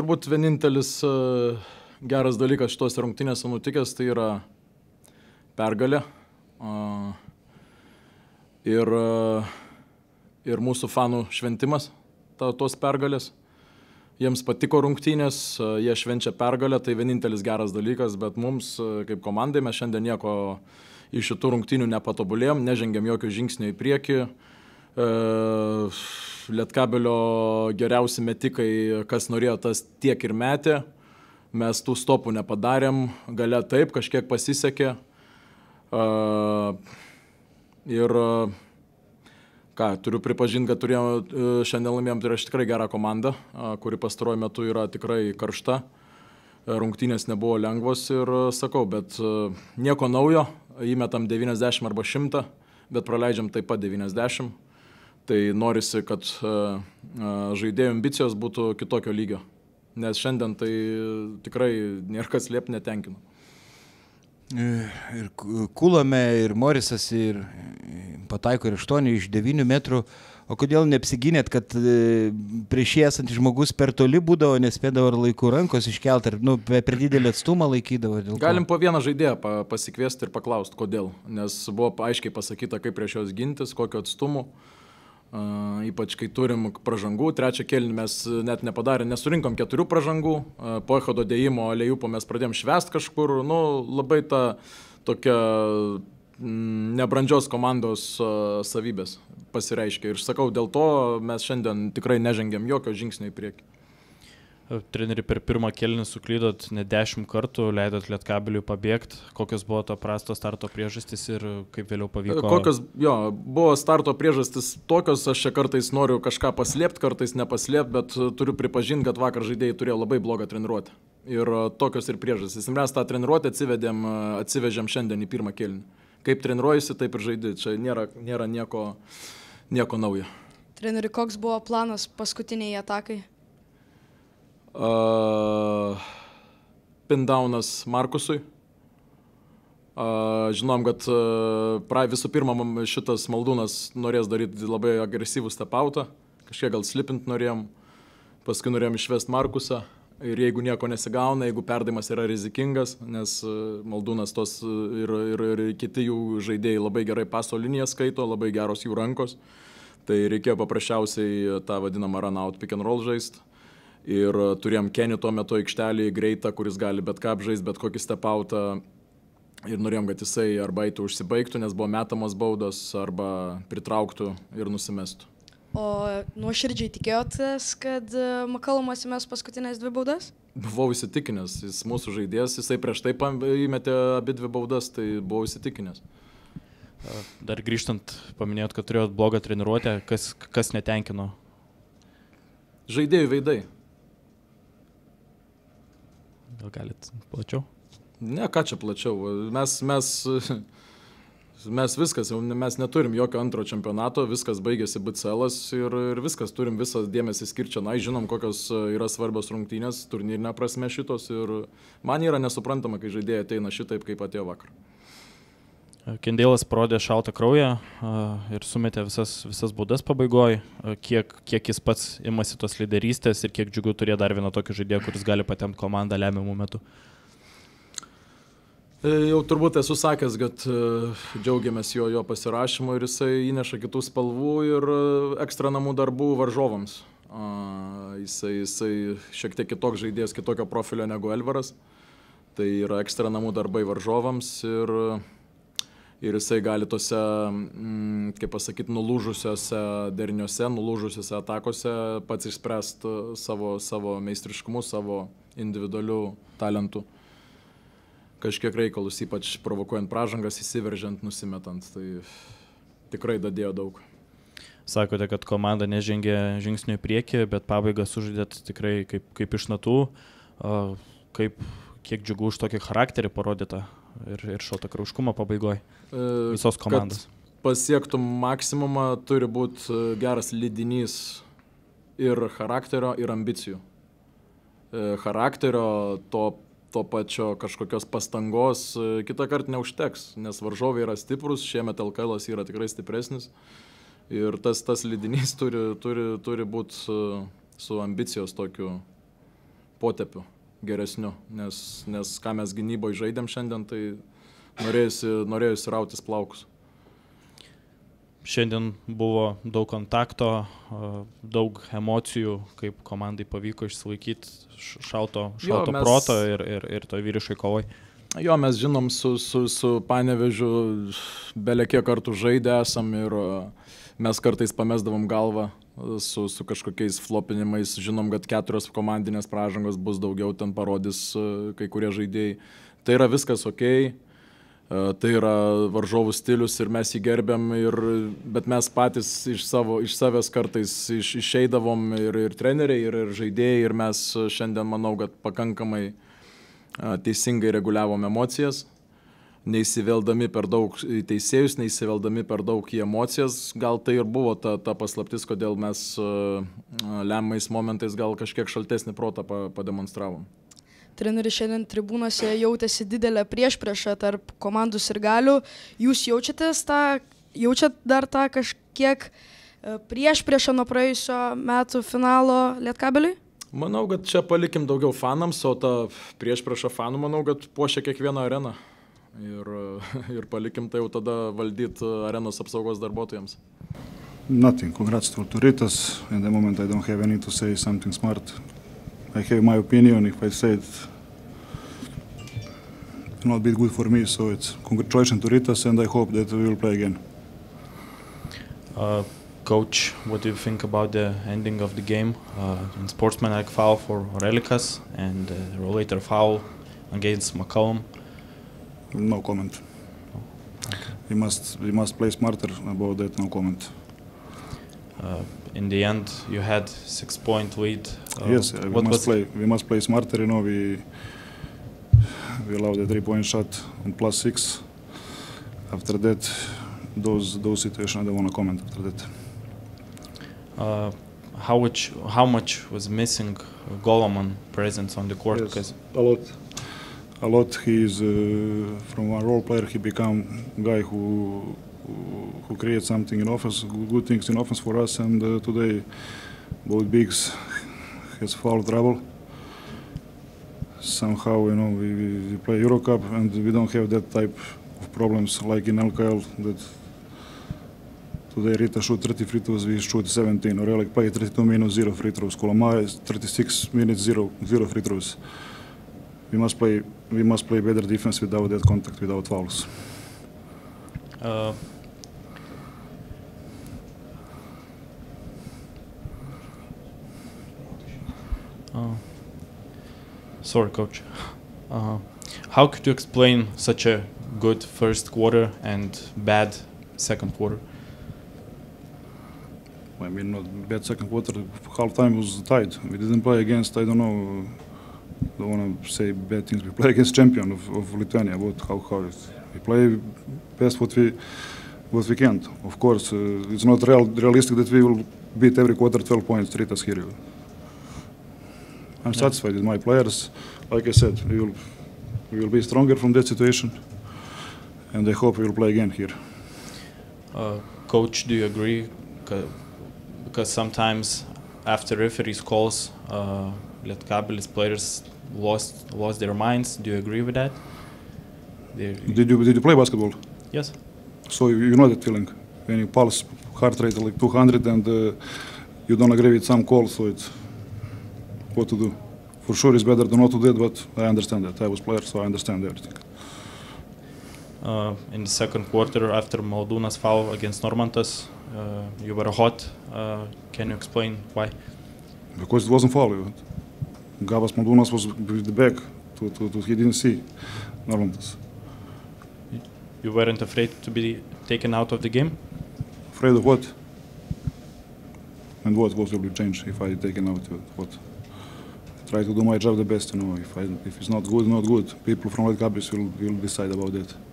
Turbūt vienintelis geras dalykas šitos rungtynės nutikęs, tai yra pergalė. Ir mūsų fanų šventimas tos pergalės. Jiems patiko rungtynės, jie švenčia pergalę, tai vienintelis geras dalykas, bet mums kaip komandai mes šiandien nieko iš šitų rungtynių nepatobulėjom, nežengėm jokių žingsnių į priekį. Lietkabėlio geriausi metikai, kas norėjo, tas tiek ir metė. Mes tų stopų nepadarėm, gale taip, kažkiek pasisekė. Ir turiu pripažinti, kad šiandien laimėjom, tai yra tikrai gera komanda, kuri pastaruoju metu yra tikrai karšta. Rungtynės nebuvo lengvos ir sakau, bet nieko naujo, įmetam 90 arba 100, bet praleidžiam taip pat 90. Tai norisi, kad žaidėjų ambicijos būtų kitokio lygio, nes šiandien tai tikrai nėra kas slėpti netenkino. Ir Kulome, ir Morisas, ir pataiko ir 8 iš 9 metrų. O kodėl neapsiginėt, kad prieš jį esantis žmogus per toli būdavo, nespėdavo ar laikų rankos iškelti, ar per didelį atstumą laikydavo? Galim po vieną žaidėją pasikviesti ir paklausti, kodėl. Nes buvo aiškiai pasakyta, kaip prieš jos gintis, kokio atstumu. Ypač kai turim pražangų, trečią kėlinį mes net nepadarėm, nesurinkom 4 pražangų, po Echodo dėjimo Alejūpo mes pradėjom švest kažkur, labai ta tokia nebrandžios komandos savybės pasireiškia. Ir sakau, dėl to mes šiandien tikrai nežengėm jokio žingsnio į priekį. Treneri, per pirmą kėlinį suklydot ne 10 kartų, leidot Lietkabėliui pabėgti. Kokios buvo to prasto starto priežastys ir kaip vėliau pavyko? Buvo starto priežastys tokios, aš čia kartais noriu kažką paslėpti, kartais nepaslėpti, bet turiu pripažinti, kad vakar žaidėjai turėjo labai blogą treniruotę. Ir tokios ir priežastys. Mes tą treniruotę atsivežėm šiandien į pirmą kėlinį. Kaip treniruojasi, taip ir žaidėjai. Čia nėra nieko naujo. Treneri, koks buvo planas paskutiniai atakai? Pindaunas Markusui. Žinom, kad visų pirma šitas Maldūnas norės daryti labai agresyvų stepautą, kažkiek gal slipint norėjom, paskui norėjom išvesti Markusą ir jeigu nieko nesigauna, jeigu perdavimas yra rizikingas, nes Maldūnas ir kiti jų žaidėjai labai gerai paso liniją skaito, labai geros jų rankos, tai reikėjo paprasčiausiai tą vadinamą run out pick and roll žaisti. Ir turėjom Kenny tuo metu aikštelį greitą, kuris gali bet ką apžaisti, bet kokį stepautą. Ir norėjom, kad jisai arba eitų užsibaigtų, nes buvo metamos baudos, arba pritrauktų ir nusimestų. O nuoširdžiai tikėjotės, kad Makalomas įmes paskutinės 2 baudas? Buvau įsitikinęs, jis mūsų žaidėjas, jisai prieš tai įmetė abi 2 baudas, tai buvau įsitikinęs. Dar grįžtant, paminėjot, kad turėjot blogą treniruotę, kas netenkino? Žaidėjų veidai. Gal galit plačiau? Ne, ką čia plačiau. Mes viskas, mes neturim jokio antro čempionato, viskas baigėsi BCL-as ir viskas, turim visą dėmesį skirčią. Na, žinom, kokios yra svarbios rungtynės, turnyrinė prasme šitos ir man yra nesuprantama, kai žaidėjai ateina šitaip, kaip atėjo vakar. Kendėlas parodė šaltą kraują ir sumetė visas baudas pabaigoj. Kiek jis pats imasi tos lyderystės ir kiek džiugu turėjo dar vieną tokį žaidėją, kuris gali patemti komandą lemiamų metų? Jau turbūt esu sakęs, kad džiaugiamės jo pasirašymu ir jisai įneša kitų spalvų ir ekstra namų darbų varžovams. Jisai šiek tiek kitoks žaidėjas, kitokio profilio negu Elvaras. Tai yra ekstra namų darbai varžovams ir jisai gali tose, kaip pasakyti, nulūžusiuose deriniuose, nulūžusiuose atakose pats išspręsti savo meistriškumu, savo individualiu talentu. Kažkiek reikalus, ypač provokuojant pražangas, įsiveržiant, nusimetant. Tai tikrai dadėjo daug. Sakote, kad komanda nežengė žingsnių į priekį, bet pabaigą sužaidėt tikrai kaip iš natų. Kiek džiugu už tokį charakterį parodytą ir šaltą krauškumą pabaigoj visos komandos. Kad pasiektum maksimumą, turi būti geras lydinys ir charakterio, ir ambicijų. Charakterio, to pačio kažkokios pastangos kitą kartą neužteks, nes varžovai yra stiprus, šiemet LKL yra tikrai stipresnis ir tas lydinys turi būti su ambicijos tokiu potepiu geresniu, nes ką mes gynyboje žaidėm šiandien, tai norėjusi rautis plaukus. Šiandien buvo daug kontakto, daug emocijų, kaip komandai pavyko išsilaikyti šalto proto ir to vyriškai kovai. Jo, mes žinom, su Panevėžiu belekiek kartų žaidę esam ir mes kartais pamesdavom galvą su kažkokiais flopinimais. Žinom, kad 4 komandinės pražangos bus daugiau, ten parodys kai kurie žaidėjai. Tai yra viskas okei. Tai yra varžovų stilius ir mes jį gerbiam, bet mes patys iš savęs kartais išeidavom ir treneriai, ir žaidėjai, ir mes šiandien, manau, kad pakankamai teisingai reguliavom emocijas, neįsiveldami per daug į teisėjus, neįsiveldami per daug į emocijas. Gal tai ir buvo ta paslaptis, kodėl mes lemiamais momentais gal kažkiek šaltesnį protą pademonstravom. Treneris šiandien tribūnose jautėsi didelę priešpriešą tarp komandų sirgalių. Jūs jaučiat dar tą kažkiek priešpriešą nuo praėjusio metų finalo Lietkabėliui? Manau, kad čia palikim daugiau fanams, o tą priešpriešą fanų, manau, kad puošia kiekvieną areną. Ir palikim tai jau tada valdyti arenos apsaugos darbuotojams. Nothing. Congrats to Rita. In the moment I don't have any to say something smart. I have my opinion. If I say it, it will not be good for me. So it's congratulations to Rita, and I hope that we will play again. Coach, what do you think about the ending of the game? In sportsmanlike foul for Orelikas and later foul against McCallum. No comment. Okay. We must play smarter about that. No comment. In the end, you had 6-point lead. Yes, we must play smarter. You know, we allowed a 3-point shot on +6. After that, those situations I don't want to comment. After that, how much was missing Goloman presence on the court? Yes, a lot. He is from a role player. He become guy who create something in offense, good things in offense for us, and today both bigs has foul trouble. Somehow, you know, we play Euro Cup and we don't have that type of problems like in LKL. That today Rita shoot 30 free throws, we shoot 17. Orelik play 32 minutes 0 free throws. Koloma is 36 minutes 0 free throws. We must play better defense without that contact, without fouls. Sorry, coach. How could you explain such a good first quarter and bad second quarter? I mean, not bad second quarter. Half time was tight. We didn't play against, I don't know. Don't want to say bad things. We play against champion of Lithuania. What? How it? We play best what we can. Of course, it's not realistic that we will beat every quarter 12 points. Rita's here. I'm satisfied with my players. Like I said, we will be stronger from that situation, and I hope we will play again here. Coach, do you agree? Because sometimes after referees' calls, Lietkabėlis players lost their minds. Do you agree with that? Did you play basketball? Yes. So you know that feeling when you pulse heart rate like 200 and you don't agree with some calls, so it's what to do. For sure, it's better than not to do it, but I understand that. I was player, so I understand everything. In the second quarter, after Maldūnas foul against Normantas, you were hot. Can you explain why? Because it wasn't foul. Gabas Maldūnas was with the back. He didn't see Normantas. You weren't afraid to be taken out of the game? Afraid of what? And what will be changed if I taken out of what? I try to do my job the best, you know. If it's not good, not good. People from Algabis will decide about that.